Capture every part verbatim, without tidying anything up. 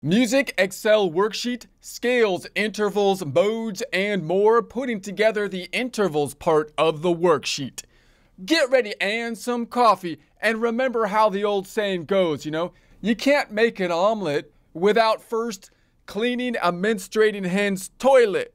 Music, Excel worksheet, scales, intervals, modes, and more, putting together the intervals part of the worksheet. Get ready and some coffee, and remember how the old saying goes, you know, you can't make an omelet without first cleaning a menstruating hen's toilet.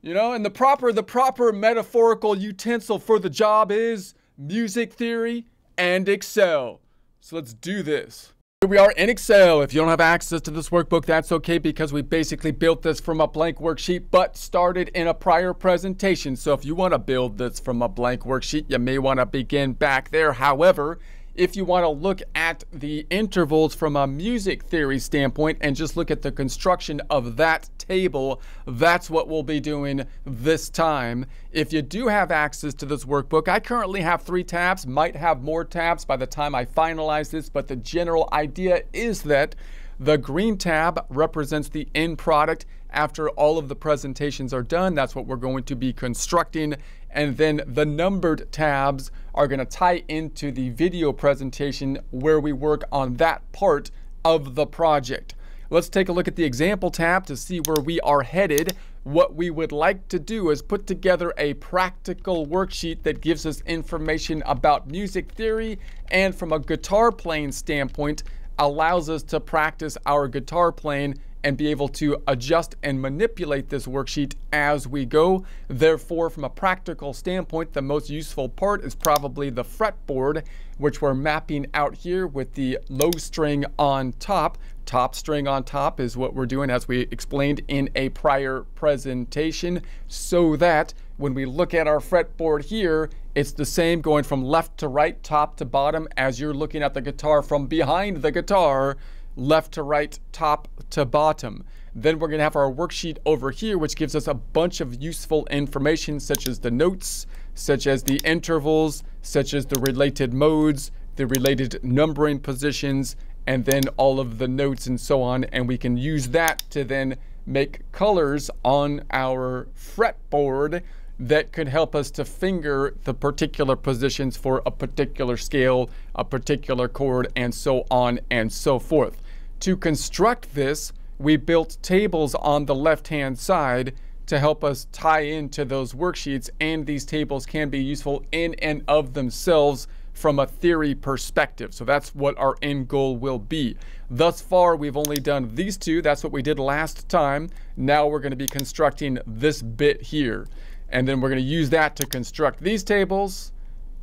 You know, and the proper, the proper metaphorical utensil for the job is music theory and Excel. So let's do this. Here we are in Excel. If you don't have access to this workbook, that's okay, because we basically built this from a blank worksheet, but started in a prior presentation. So if you want to build this from a blank worksheet, you may want to begin back there. However, if you want to look at the intervals from a music theory standpoint and just look at the construction of that table, that's what we'll be doing this time. If you do have access to this workbook, I currently have three tabs, might have more tabs by the time I finalize this, but the general idea is that the green tab represents the end product. After all of the presentations are done, that's what we're going to be constructing. And then the numbered tabs are going to tie into the video presentation where we work on that part of the project. Let's take a look at the example tab to see where we are headed. What we would like to do is put together a practical worksheet that gives us information about music theory, and from a guitar playing standpoint, allows us to practice our guitar playing and be able to adjust and manipulate this worksheet as we go. Therefore, from a practical standpoint, the most useful part is probably the fretboard, which we're mapping out here with the low string on top. Top string on top is what we're doing, as we explained in a prior presentation, so that when we look at our fretboard here, it's the same going from left to right, top to bottom, as you're looking at the guitar from behind the guitar, left to right, top to bottom. Then we're going to have our worksheet over here, which gives us a bunch of useful information, such as the notes, such as the intervals, such as the related modes, the related numbering positions, and then all of the notes and so on. And we can use that to then make colors on our fretboard that could help us to finger the particular positions for a particular scale, a particular chord, and so on and so forth. To construct this, we built tables on the left-hand side to help us tie into those worksheets, and these tables can be useful in and of themselves from a theory perspective. So that's what our end goal will be. Thus far, we've only done these two. That's what we did last time. Now we're going to be constructing this bit here. And then we're going to use that to construct these tables.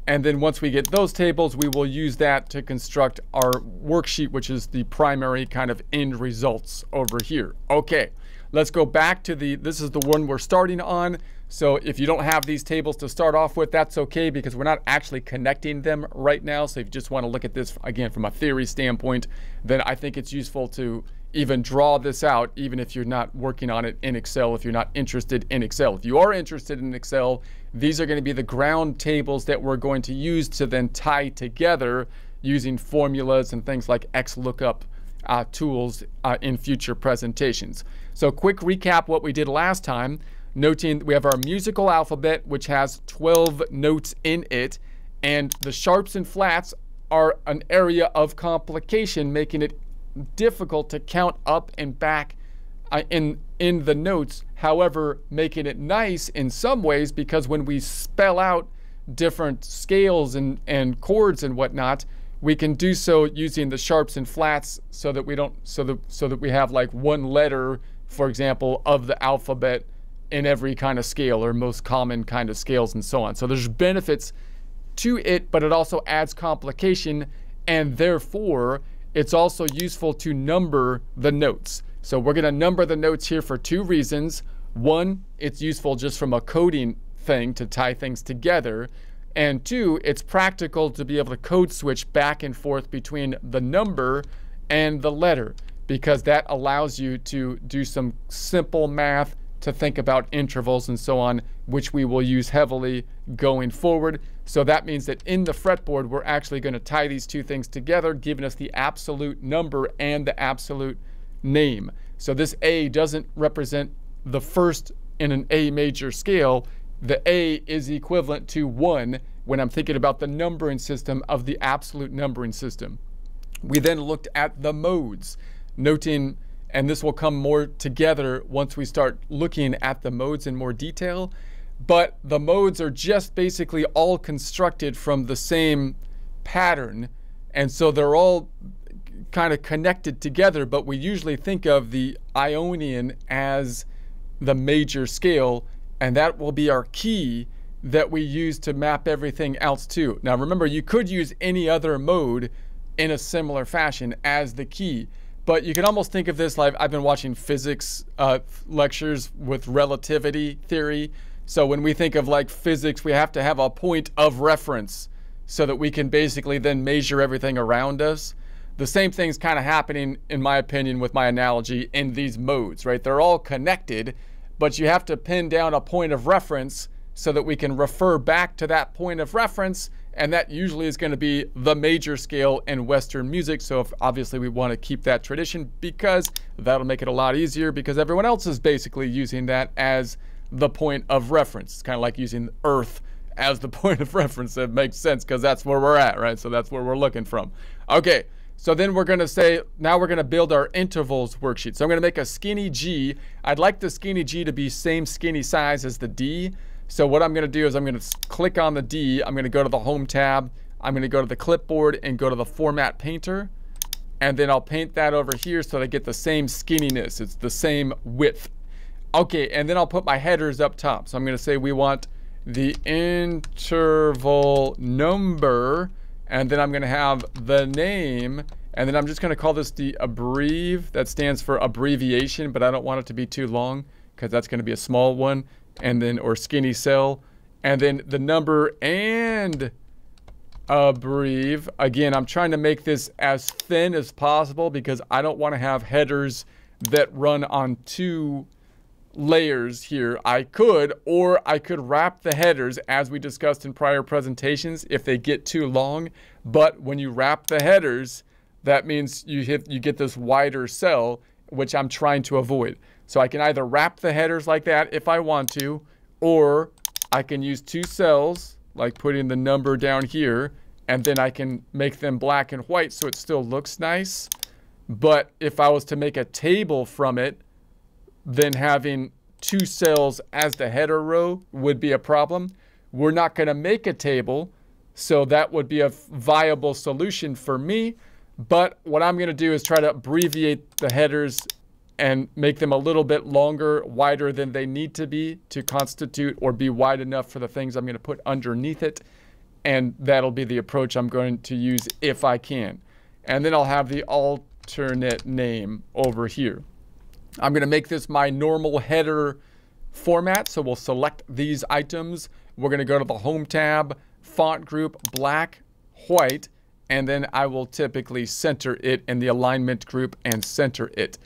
And then once we get those tables, we will use that to construct our worksheet, which is the primary kind of end results over here. Okay, let's go back to the, this is the one we're starting on. So if you don't have these tables to start off with, that's okay, because we're not actually connecting them right now. So if you just want to look at this, again, from a theory standpoint, then I think it's useful to even draw this out, even if you're not working on it in Excel, if you're not interested in Excel. If you are interested in Excel, these are going to be the ground tables that we're going to use to then tie together using formulas and things like X lookup uh, tools uh, in future presentations. So quick recap what we did last time, noting we have our musical alphabet, which has twelve notes in it, and the sharps and flats are an area of complication, making it difficult to count up and back uh, in in the notes, however making it nice in some ways, because when we spell out different scales and and chords and whatnot, we can do so using the sharps and flats, so that we don't so that so that we have like one letter, for example, of the alphabet in every kind of scale, or most common kind of scales, and so on. So there's benefits to it, but it also adds complication, and therefore it's also useful to number the notes. So we're going to number the notes here for two reasons. One, it's useful just from a coding thing to tie things together. And two, it's practical to be able to code switch back and forth between the number and the letter, because that allows you to do some simple math, to think about intervals and so on, which we will use heavily going forward. So that means that in the fretboard, we're actually going to tie these two things together, giving us the absolute number and the absolute name. So this A doesn't represent the first in an A major scale. The A is equivalent to one when I'm thinking about the numbering system of the absolute numbering system. We then looked at the modes, noting and this will come more together once we start looking at the modes in more detail. But the modes are just basically all constructed from the same pattern, and so they're all kind of connected together, but we usually think of the Ionian as the major scale, and that will be our key that we use to map everything else to. Now remember, you could use any other mode in a similar fashion as the key, but you can almost think of this like, I've been watching physics uh, lectures with relativity theory. So when we think of like physics, we have to have a point of reference so that we can basically then measure everything around us. The same thing's kind of happening, in my opinion, with my analogy in these modes, right? They're all connected, but you have to pin down a point of reference so that we can refer back to that point of reference, and that usually is going to be the major scale in Western music. So if obviously we want to keep that tradition, because that'll make it a lot easier, because everyone else is basically using that as the point of reference. It's kind of like using Earth as the point of reference. It makes sense because that's where we're at, right? So that's where we're looking from. Okay, so then we're going to say, now we're going to build our intervals worksheet. So I'm going to make a skinny G. I'd like the skinny G to be same skinny size as the D. So what I'm going to do is I'm going to click on the D, I'm going to go to the Home tab, I'm going to go to the clipboard and go to the Format Painter, and then I'll paint that over here so that I get the same skinniness, it's the same width. Okay, and then I'll put my headers up top. So I'm going to say we want the interval number, and then I'm going to have the name, and then I'm just going to call this the abbrev, that stands for abbreviation, but I don't want it to be too long because that's going to be a small one, and then, or skinny cell, and then the number and abbrev. Again, I'm trying to make this as thin as possible because I don't want to have headers that run on two layers here. I could, or I could wrap the headers as we discussed in prior presentations if they get too long, but when you wrap the headers, that means you hit, you get this wider cell, which I'm trying to avoid. So I can either wrap the headers like that if I want to, or I can use two cells, like putting the number down here, and then I can make them black and white so it still looks nice. But if I was to make a table from it, then having two cells as the header row would be a problem. We're not going to make a table, so that would be a viable solution for me. But what I'm going to do is try to abbreviate the headers and make them a little bit longer, wider than they need to be to constitute or be wide enough for the things I'm going to put underneath it. And that'll be the approach I'm going to use if I can. And then I'll have the alternate name over here. I'm going to make this my normal header format. So we'll select these items. We're going to go to the Home tab, font group, black, white, and then I will typically center it in the alignment group and center it.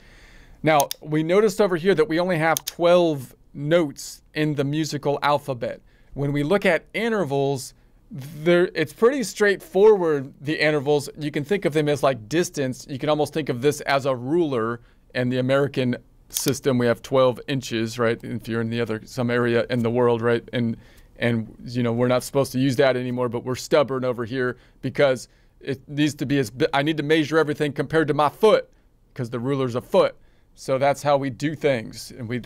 Now, we noticed over here that we only have twelve notes in the musical alphabet. When we look at intervals, there, it's pretty straightforward, the intervals. You can think of them as like distance. You can almost think of this as a ruler. In the American system, we have twelve inches, right? If you're in the other, some area in the world, right? And, and you know, we're not supposed to use that anymore, but we're stubborn over here because it needs to be as, I need to measure everything compared to my foot because the ruler's a foot. So that's how we do things. And we,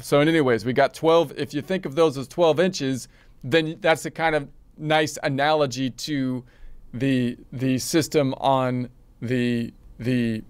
so in anyways, we got twelve. If you think of those as twelve inches, then that's a kind of nice analogy to the the system on the the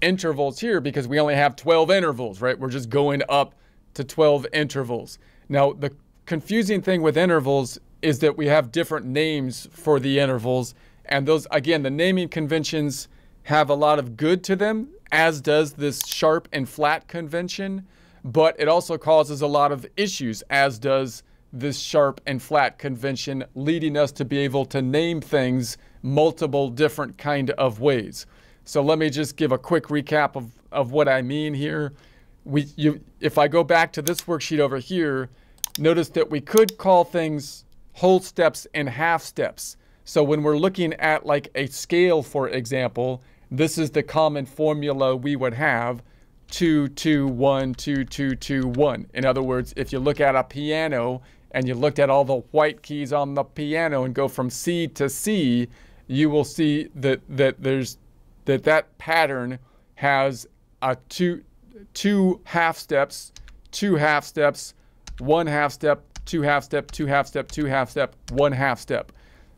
intervals here, because we only have twelve intervals, right? We're just going up to twelve intervals. Now, the confusing thing with intervals is that we have different names for the intervals. And those, again, the naming conventions have a lot of good to them, as does this sharp and flat convention, but it also causes a lot of issues, as does this sharp and flat convention, leading us to be able to name things multiple different kind of ways. So let me just give a quick recap of, of what I mean here. We, you, if I go back to this worksheet over here, notice that we could call things whole steps and half steps. So when we're looking at like a scale, for example, this is the common formula we would have, two, two, one, two, two, two, one. In other words, if you look at a piano and you looked at all the white keys on the piano and go from C to C, you will see that, that, there's, that that pattern has uh, two, two half steps, two half steps, one half step, two half step, two half step, two half step, one half step.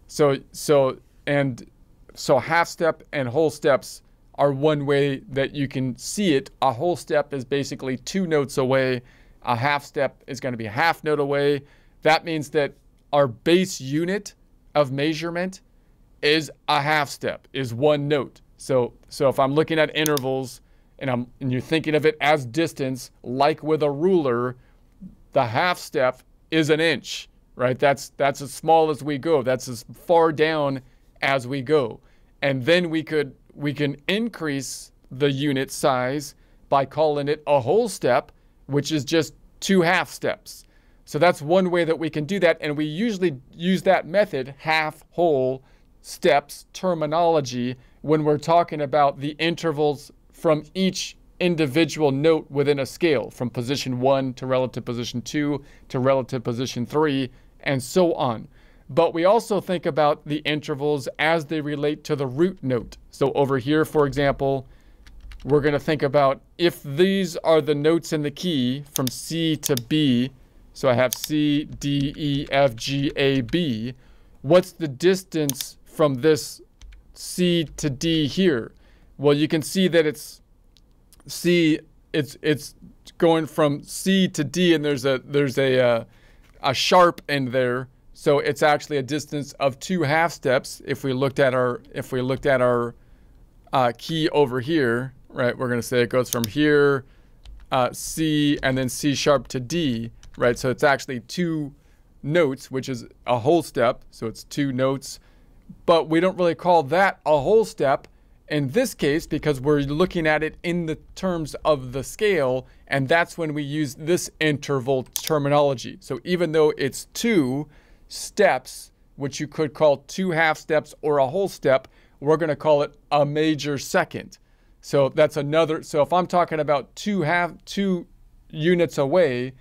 So, so, and so half step and whole steps are one way that you can see it. A whole step is basically two notes away. A half step is going to be a half note away. That means that our base unit of measurement is a half step, is one note. So, so if I'm looking at intervals and I'm and you're thinking of it as distance, like with a ruler, the half step is an inch, right? That's that's as small as we go. That's as far down as we go. And then we could we can increase the unit size by calling it a whole step, which is just two half steps. So that's one way that we can do that, and we usually use that method, half, whole, steps, terminology, when we're talking about the intervals from each individual note within a scale, from position one to relative position two to relative position three, and so on. But we also think about the intervals as they relate to the root note. So over here, for example, we're going to think about if these are the notes in the key from C to B, so I have C, D, E, F, G, A, B. What's the distance from this C to D here? Well, you can see that it's C. It's it's going from C to D, and there's a there's a uh, a sharp in there, so it's actually a distance of two half steps. If we looked at our if we looked at our uh, key over here, right? We're gonna say it goes from here, uh, C, and then C sharp to D. Right, so it's actually two notes, which is a whole step, so it's two notes, but we don't really call that a whole step in this case because we're looking at it in the terms of the scale, and that's when we use this interval terminology. So even though it's two steps, which you could call two half steps or a whole step, we're going to call it a major second. So that's another, so if I'm talking about two half, two units away,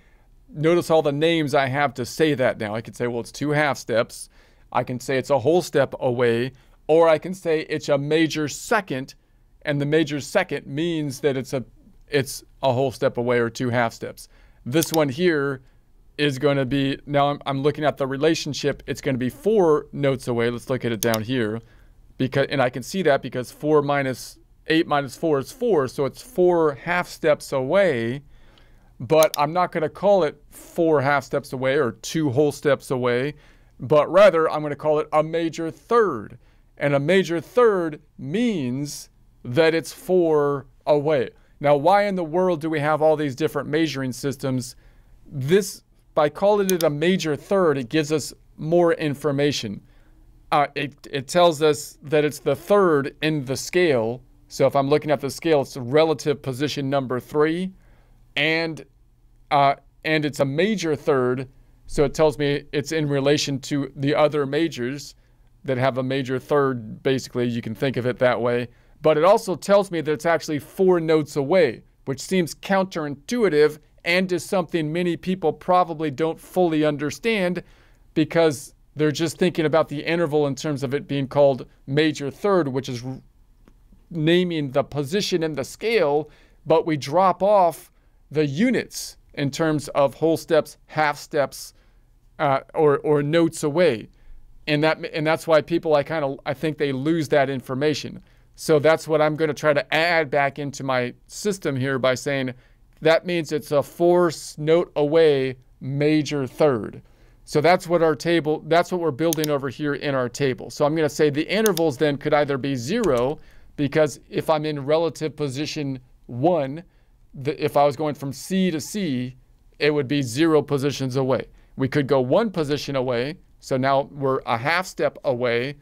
notice all the names I have to say that now. I can say, well, it's two half steps. I can say it's a whole step away, or I can say it's a major second, and the major second means that it's a it's a whole step away or two half steps. This one here is going to be, now I'm, I'm looking at the relationship, it's going to be four notes away. Let's look at it down here, because and I can see that because four minus eight minus four is four, so it's four half steps away. But I'm not going to call it four half steps away or two whole steps away, but rather I'm going to call it a major third. And a major third means that it's four away. Now, why in the world do we have all these different measuring systems? This, by calling it a major third, it gives us more information. Uh, it, it tells us that it's the third in the scale. So if I'm looking at the scale, it's relative position number three. And uh, and it's a major third, so it tells me it's in relation to the other majors that have a major third. Basically, you can think of it that way. But it also tells me that it's actually four notes away, which seems counterintuitive and is something many people probably don't fully understand because they're just thinking about the interval in terms of it being called major third, which is naming the position in the scale, but we drop off the units in terms of whole steps, half steps, uh, or or notes away, and that and that's why people I kind of I think they lose that information. So that's what I'm going to try to add back into my system here by saying that means it's a four note away major third. So that's what our table that's what we're building over here in our table. So I'm going to say the intervals then could either be zero, because if I'm in relative position one. The, if I was going from C to C, it would be zero positions away. We could go one position away, so now we're a half step away,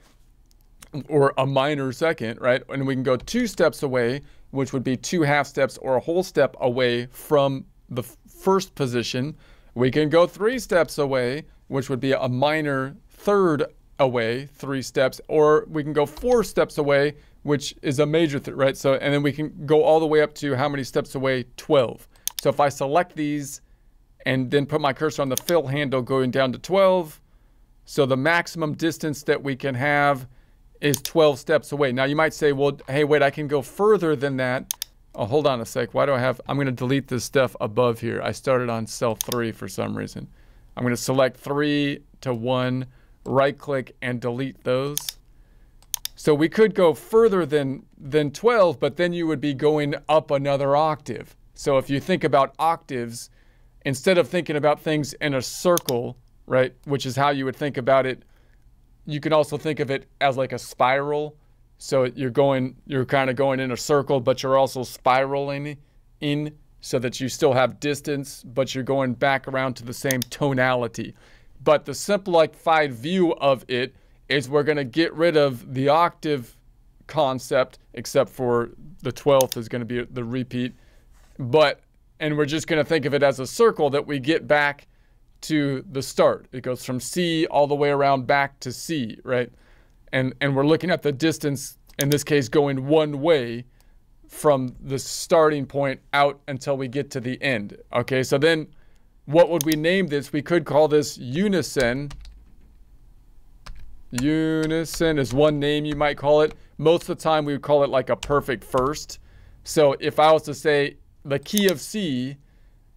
or a minor second, right? And we can go two steps away, which would be two half steps or a whole step away from the first position. We can go three steps away, which would be a minor third away, three steps, or we can go four steps away, which is a major third, right? So, and then we can go all the way up to how many steps away? twelve. So if I select these and then put my cursor on the fill handle going down to twelve, so the maximum distance that we can have is twelve steps away. Now you might say, well, hey, wait, I can go further than that. Oh, hold on a sec. Why do I have, I'm going to delete this stuff above here. I started on cell three for some reason. I'm going to select three to one, right click and delete those. So we could go further than, than twelve, but then you would be going up another octave. So if you think about octaves, instead of thinking about things in a circle, right, which is how you would think about it, you can also think of it as like a spiral. So you're going, you're kind of going in a circle, but you're also spiraling in so that you still have distance, but you're going back around to the same tonality. But the simplified view of it is we're going to get rid of the octave concept, except for the twelfth is going to be the repeat. But, and we're just going to think of it as a circle that we get back to the start. It goes from C all the way around back to C, right? And, and we're looking at the distance, in this case, going one way from the starting point out until we get to the end. Okay, so then what would we name this? We could call this unison. Unison is one name you might call it. Most of the time we would call it like a perfect first. So if I was to say the key of C,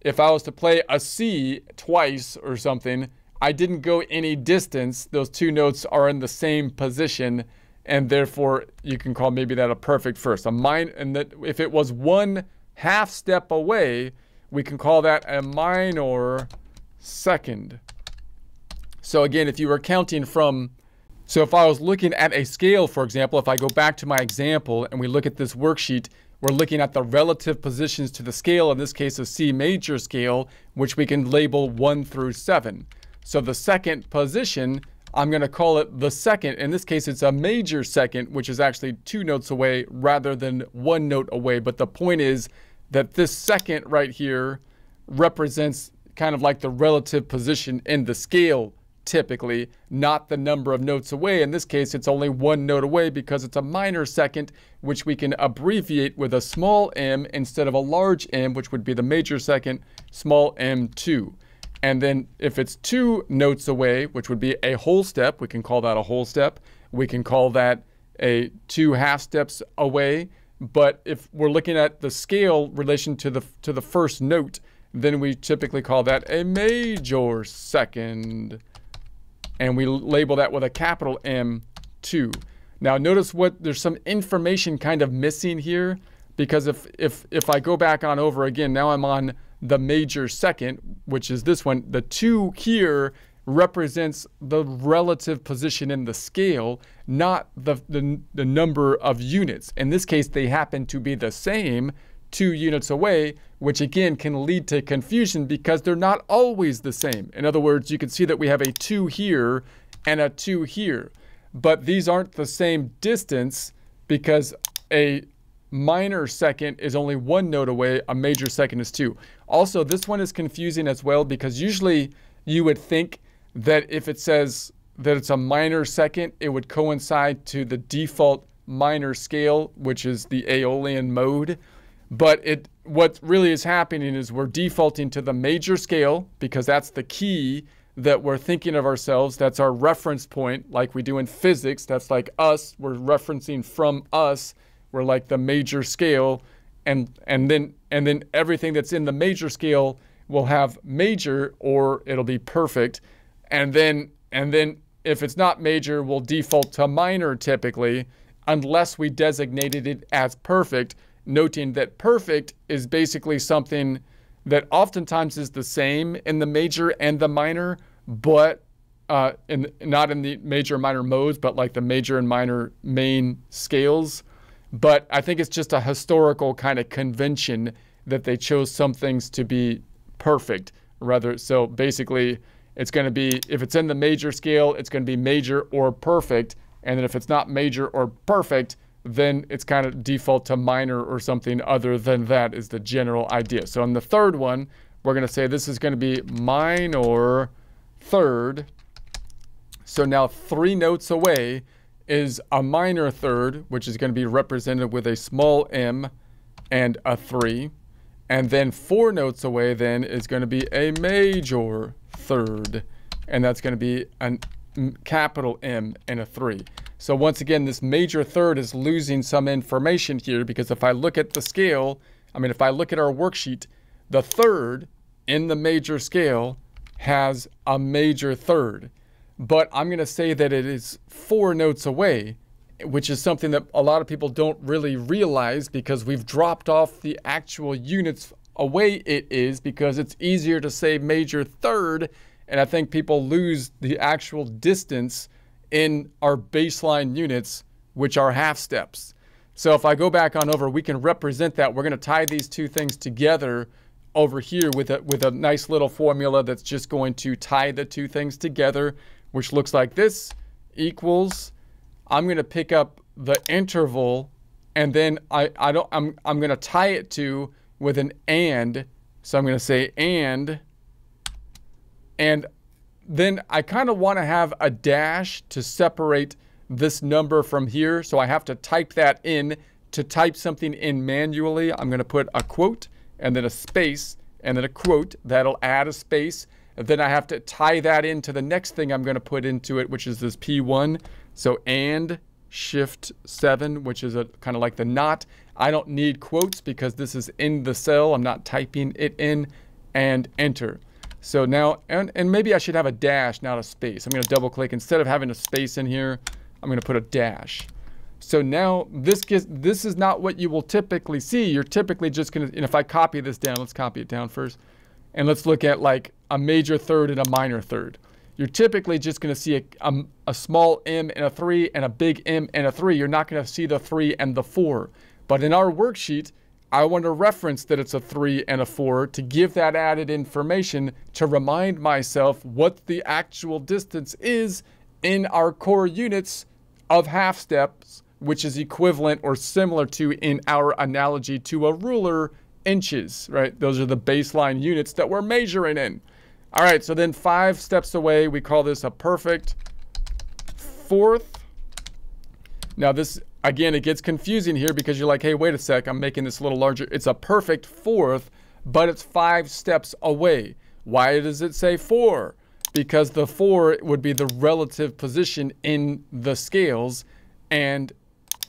if I was to play a C twice or something, I didn't go any distance. Those two notes are in the same position, and therefore you can call maybe that a perfect first. A minor, and that if it was one half step away, we can call that a minor second. So again, if you were counting from, so if I was looking at a scale, for example, if I go back to my example and we look at this worksheet, we're looking at the relative positions to the scale, in this case a C major scale, which we can label one through seven. So the second position, I'm going to call it the second. In this case, it's a major second, which is actually two notes away rather than one note away. But the point is that this second right here represents kind of like the relative position in the scale, typically, not the number of notes away. In this case, it's only one note away because it's a minor second, which we can abbreviate with a small m instead of a large m, which would be the major second, small m two. And then if it's two notes away, which would be a whole step, we can call that a whole step. We can call that a two half steps away. But if we're looking at the scale relation to the, to the first note, then we typically call that a major second. And we label that with a capital M two. Now notice what, there's some information kind of missing here, because if, if, if I go back on over again, now I'm on the major second, which is this one. The two here represents the relative position in the scale, not the, the, the number of units. In this case, they happen to be the same, two units away, which again can lead to confusion because they're not always the same. In other words, you can see that we have a two here and a two here, but these aren't the same distance because a minor second is only one note away, a major second is two. Also, this one is confusing as well, because usually you would think that if it says that it's a minor second, it would coincide to the default minor scale, which is the Aeolian mode. But it, what really is happening is we're defaulting to the major scale because that's the key that we're thinking of ourselves. That's our reference point, like we do in physics. That's like us, we're referencing from us. We're like the major scale, and and then and then everything that's in the major scale will have major, or it'll be perfect. And then and then if it's not major, we'll default to minor typically, unless we designated it as perfect, noting that perfect is basically something that oftentimes is the same in the major and the minor, but uh, in, not in the major and minor modes, but like the major and minor main scales. But I think it's just a historical kind of convention that they chose some things to be perfect rather. So basically it's going to be, if it's in the major scale, it's going to be major or perfect. And then if it's not major or perfect, then it's kind of default to minor or something other than that is the general idea. So in the third one, we're going to say this is going to be minor third. So now three notes away is a minor third, which is going to be represented with a small m and a three. And then four notes away then is going to be a major third. And that's going to be a capital M and a three. So once again, this major third is losing some information here, because if I look at the scale, I mean, if I look at our worksheet, the third in the major scale has a major third, but I'm going to say that it is four notes away, which is something that a lot of people don't really realize, because we've dropped off the actual units away it is, because it's easier to say major third, and I think people lose the actual distance in our baseline units, which are half steps. So if I go back on over, we can represent that. We're going to tie these two things together over here with a, with a nice little formula that's just going to tie the two things together, which looks like this equals, I'm going to pick up the interval, and then I, I don't, I'm, I'm going to tie it to with an and. So I'm going to say and, and then I kind of want to have a dash to separate this number from here. So I have to type that in. To type something in manually, I'm going to put a quote and then a space and then a quote. That'll add a space. And then I have to tie that into the next thing I'm going to put into it, which is this P one. So and shift seven, which is a kind of like the not. I don't need quotes because this is in the cell. I'm not typing it in, and enter. So now, and, and maybe I should have a dash, not a space. I'm going to double click. Instead of having a space in here, I'm going to put a dash. So now this gets, this is not what you will typically see. You're typically just going to, and if I copy this down, let's copy it down first. And let's look at like a major third and a minor third. You're typically just going to see a, a, a small M and a three and a big M and a three. You're not going to see the three and the four. But in our worksheet, I want to reference that it's a three and a four to give that added information to remind myself what the actual distance is in our core units of half steps, which is equivalent or similar to, in our analogy to a ruler, inches, right? Those are the baseline units that we're measuring in. All right, so then five steps away, we call this a perfect fourth. Now this, again, it gets confusing here because you're like, hey, wait a sec, I'm making this a little larger. It's a perfect fourth, but it's five steps away. Why does it say four? Because the four would be the relative position in the scales, and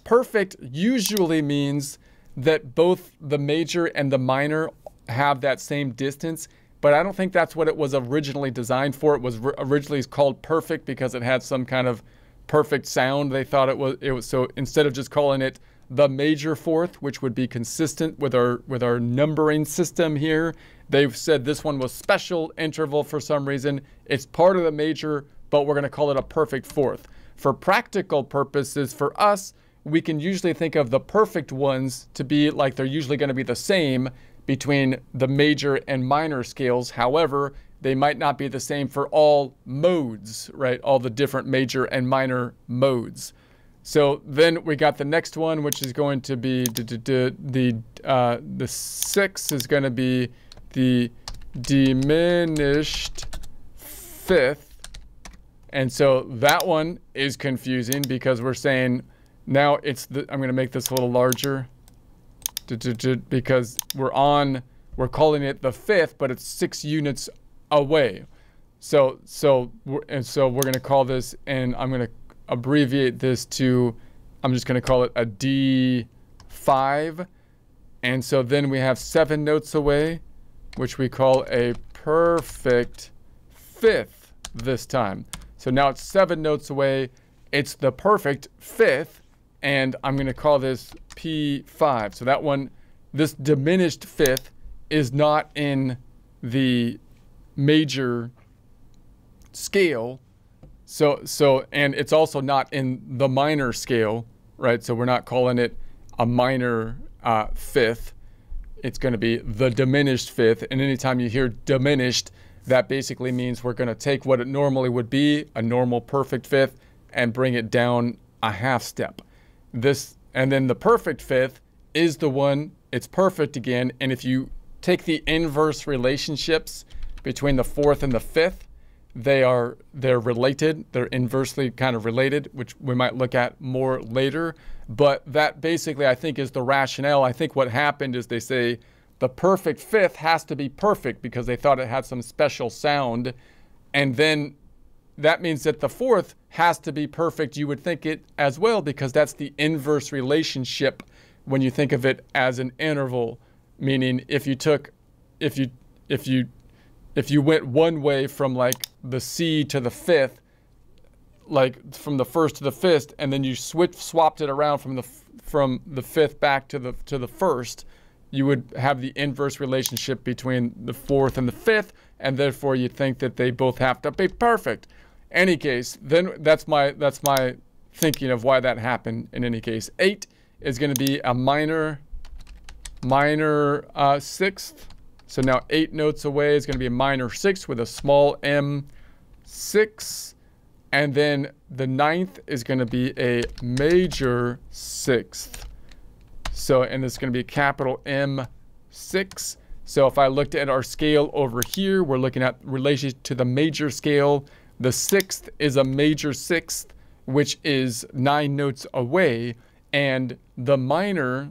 perfect usually means that both the major and the minor have that same distance, but I don't think that's what it was originally designed for. It was originally called perfect because it had some kind of perfect sound. They thought it was, it was, so instead of just calling it the major fourth, which would be consistent with our with our numbering system here, they've said this one was special interval for some reason. It's part of the major, but we're going to call it a perfect fourth. For practical purposes for us, we can usually think of the perfect ones to be like they're usually going to be the same between the major and minor scales. However, they might not be the same for all modes, right? All the different major and minor modes. So then we got the next one, which is going to be the uh, the sixth is going to be the diminished fifth. And so that one is confusing because we're saying, now it's the, I'm going to make this a little larger because we're on, we're calling it the fifth, but it's six units away. So, so, and so we're going to call this, and I'm going to abbreviate this to, I'm just going to call it a D five. And so then we have seven notes away, which we call a perfect fifth this time. So now it's seven notes away. It's the perfect fifth. And I'm going to call this P five. So that one, this diminished fifth is not in the major scale. So, so, and it's also not in the minor scale, right? So we're not calling it a minor uh, fifth. It's going to be the diminished fifth. And anytime you hear diminished, that basically means we're going to take what it normally would be, a normal perfect fifth, and bring it down a half step. This, and then the perfect fifth is the one, it's perfect again. And if you take the inverse relationships between the fourth and the fifth, they are, they're related. They're inversely kind of related, which we might look at more later. But that basically, I think, is the rationale. I think what happened is they say the perfect fifth has to be perfect because they thought it had some special sound. And then that means that the fourth has to be perfect. You would think it as well, because that's the inverse relationship when you think of it as an interval, meaning if you took, if you, if you, if you went one way from like the C to the fifth, like from the first to the fifth, and then you switch swapped it around from the from the fifth back to the to the first, you would have the inverse relationship between the fourth and the fifth, and therefore you think that they both have to be perfect. Any case, then that's my that's my thinking of why that happened. In any case, eight is going to be a minor minor uh, sixth. So now eight notes away is going to be a minor sixth with a small m six. And then the ninth is going to be a major sixth. So, and it's going to be capital M six. So if I looked at our scale over here, we're looking at relation to the major scale. The sixth is a major sixth, which is nine notes away. And the minor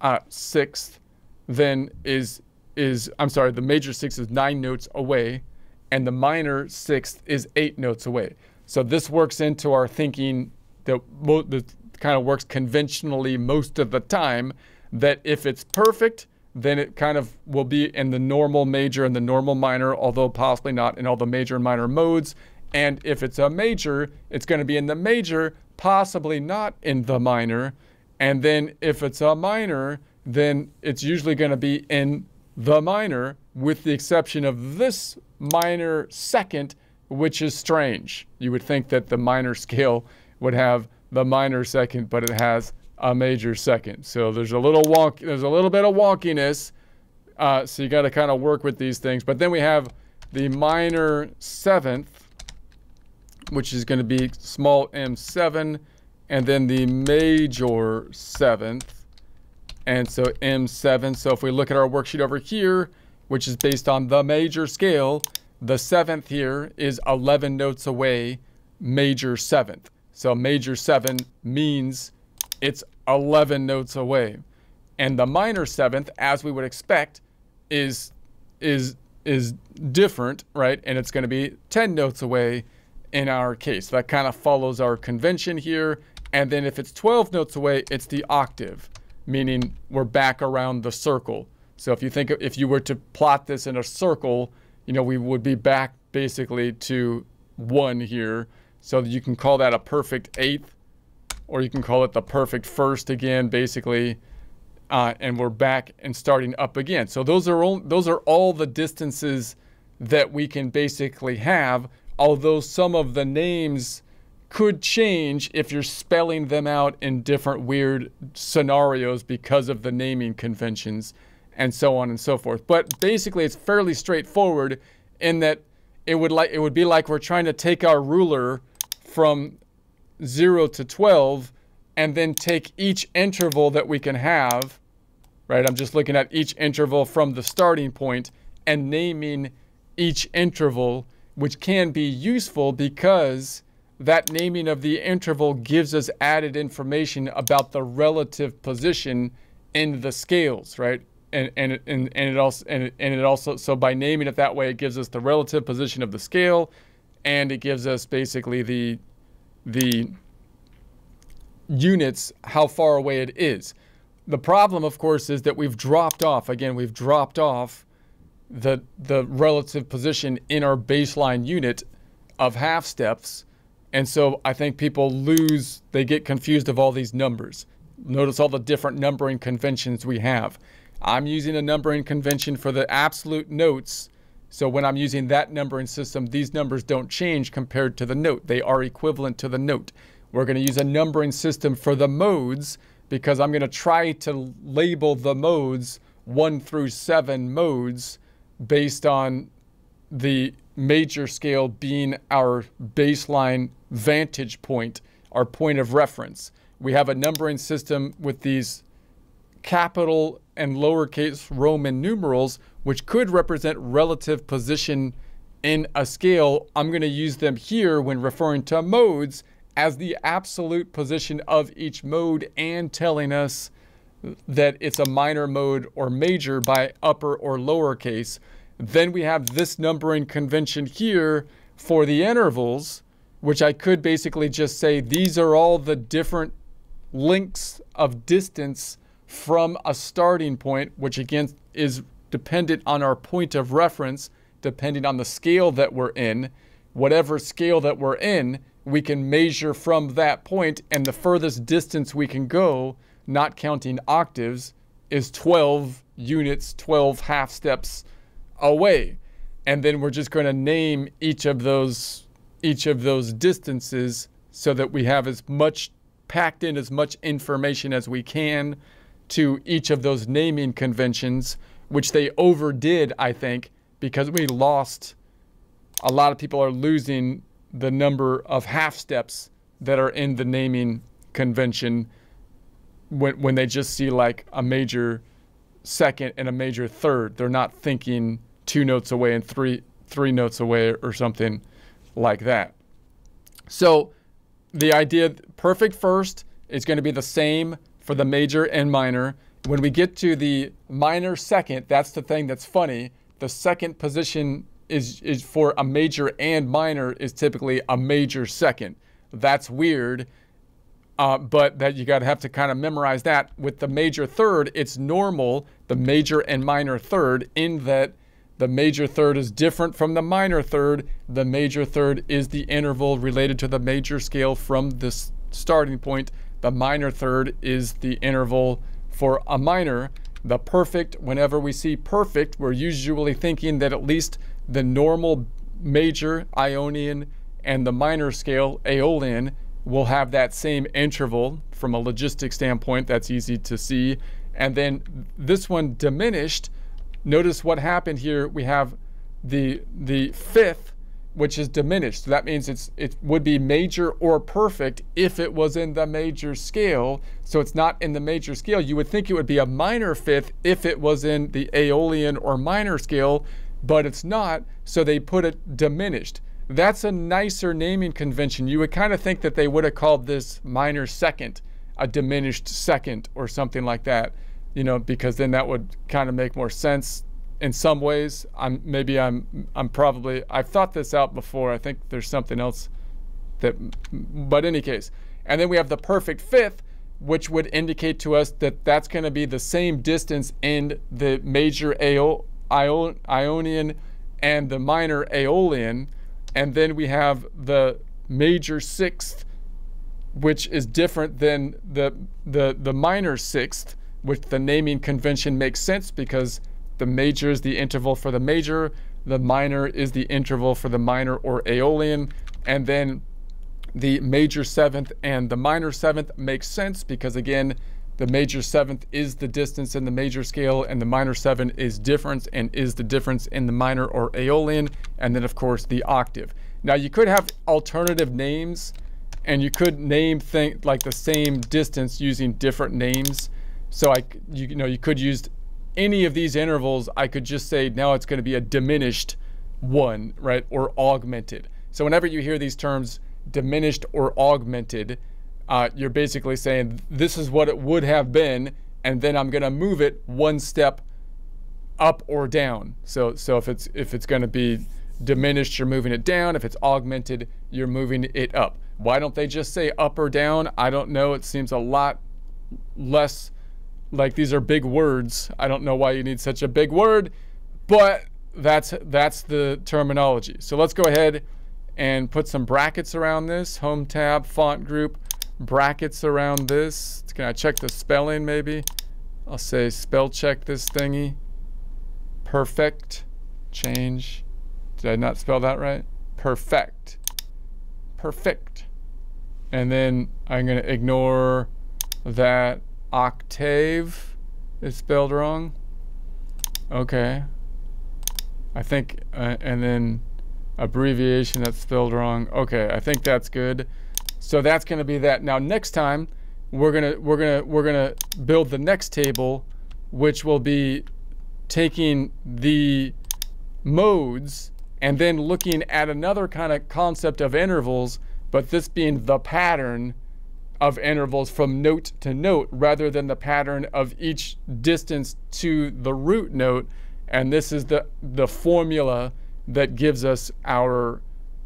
uh, sixth then is, is, I'm sorry, the major sixth is nine notes away. And the minor sixth is eight notes away. So this works into our thinking that, that kind of works conventionally most of the time, that if it's perfect, then it kind of will be in the normal major and the normal minor, although possibly not in all the major and minor modes. And if it's a major, it's going to be in the major, possibly not in the minor. And then if it's a minor, then it's usually going to be in the minor, with the exception of this minor second, which is strange. You would think that the minor scale would have the minor second, but it has a major second. So there's a little wonk, there's a little bit of wonkiness. Uh, so you got to kind of work with these things. But then we have the minor seventh, which is going to be small m seven, and then the major seventh, and so m seven. So if we look at our worksheet over here, which is based on the major scale, the seventh here is eleven notes away, major seventh. So major seven means it's eleven notes away. And the minor seventh, as we would expect, is is is different, right? And it's going to be ten notes away in our case. That kind of follows our convention here. And then if it's twelve notes away, it's the octave, meaning we're back around the circle. So if you think if you were to plot this in a circle, you know, we would be back basically to one here. So you can call that a perfect eighth, or you can call it the perfect first again, basically. Uh, and we're back and starting up again. So those are all, those are all the distances that we can basically have, although some of the names could change if you're spelling them out in different weird scenarios because of the naming conventions, and so on and so forth. But basically it's fairly straightforward in that it would like it would be like we're trying to take our ruler from zero to twelve and then take each interval that we can have, right? I'm just looking at each interval from the starting point and naming each interval, which can be useful because that naming of the interval gives us added information about the relative position in the scales, right? And and and and it also and it, and it also so by naming it that way, it gives us the relative position of the scale, and it gives us basically the the units how far away it is. The problem, of course, is that we've dropped off again. We've dropped off the the relative position in our baseline unit of half steps, and so I think people lose. They get confused of all these numbers. Notice all the different numbering conventions we have. I'm using a numbering convention for the absolute notes. So when I'm using that numbering system, these numbers don't change compared to the note. They are equivalent to the note. We're going to use a numbering system for the modes because I'm going to try to label the modes, one through seven modes, based on the major scale being our baseline vantage point, our point of reference. We have a numbering system with these capital and lowercase Roman numerals, which could represent relative position in a scale. I'm going to use them here when referring to modes as the absolute position of each mode and telling us that it's a minor mode or major by upper or lowercase. Then we have this numbering convention here for the intervals, which I could basically just say, these are all the different lengths of distance from a starting point, which again is dependent on our point of reference, depending on the scale that we're in. Whatever scale that we're in, we can measure from that point, and the furthest distance we can go, not counting octaves, is twelve units, twelve half steps away. And then we're just going to name each of those each of those distances so that we have as much packed in as much information as we can to each of those naming conventions, which they overdid, I think, because we lost, a lot of people are losing the number of half steps that are in the naming convention when, when they just see like a major second and a major third. They're not thinking two notes away and three three notes away or something like that. So the idea, perfect first is going to be the same for the major and minor. When we get to the minor second, that's the thing that's funny. The second position is, is for a major and minor is typically a major second. That's weird, uh, but that you got to have to kind of memorize that. With the major third, it's normal, the major and minor third, in that the major third is different from the minor third. The major third is the interval related to the major scale from this starting point. The minor third is the interval for a minor. The perfect, whenever we see perfect, we're usually thinking that at least the normal major Ionian and the minor scale Aeolian will have that same interval. From a logistic standpoint, that's easy to see. And then this one diminished. Notice what happened here. We have the the fifth, which is diminished. So that means it's it would be major or perfect if it was in the major scale. So it's not in the major scale. You would think it would be a minor fifth if it was in the Aeolian or minor scale, but it's not, so they put it diminished. That's a nicer naming convention. You would kind of think that they would have called this minor second a diminished second or something like that, you know, because then that would kind of make more sense in some ways. I'm maybe I'm I'm probably I've thought this out before. I think there's something else that, but in any case. And then we have the perfect fifth, which would indicate to us that that's going to be the same distance in the major Aeolian Ionian and the minor Aeolian. And then we have the major sixth, which is different than the the the minor sixth, which the naming convention makes sense because the major is the interval for the major, the minor is the interval for the minor or Aeolian, and then the major seventh and the minor seventh makes sense because again, the major seventh is the distance in the major scale, and the minor seven is difference and is the difference in the minor or Aeolian, and then of course the octave. Now you could have alternative names, and you could name things like the same distance using different names. So I, you, you know, you could use any of these intervals. I could just say now it's going to be a diminished one, right, or augmented. So whenever you hear these terms, diminished or augmented, Uh, you're basically saying this is what it would have been, and then I'm going to move it one step up or down. So, so if it's if it's going to be diminished, you're moving it down. If it's augmented, you're moving it up. Why don't they just say up or down? I don't know. It seems a lot less like these are big words. I don't know why you need such a big word, but that's that's the terminology. So let's go ahead and put some brackets around this. Home tab, font group. Brackets around this. Can I check the spelling maybe? I'll say spell check this thingy. Perfect. Change. Did I not spell that right? Perfect. Perfect. And then I'm going to ignore that octave is spelled wrong. Okay. I think, uh, and then abbreviation that's spelled wrong. Okay, I think that's good. So that's going to be that. Now next time we're going to we're going to we're going to build the next table, which will be taking the modes and then looking at another kind of concept of intervals, but this being the pattern of intervals from note to note rather than the pattern of each distance to the root note. And this is the the formula that gives us our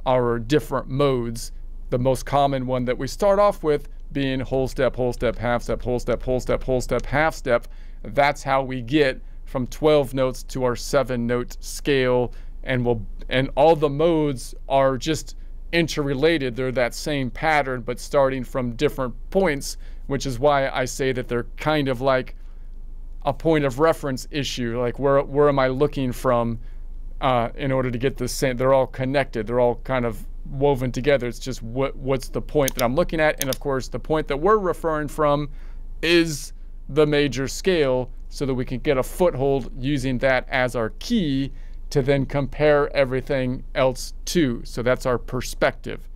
our different modes. The most common one that we start off with being whole step, whole step, half step, whole step, whole step, whole step, half step. That's how we get from twelve notes to our seven note scale. And we'll, and all the modes are just interrelated. They're that same pattern, but starting from different points, which is why I say that they're kind of like a point of reference issue. Like where, where am I looking from uh, in order to get the same? They're all connected. They're all kind of woven together. It's just what what's the point that I'm looking at? And of course, the point that we're referring from is the major scale, so that we can get a foothold using that as our key to then compare everything else to. So that's our perspective.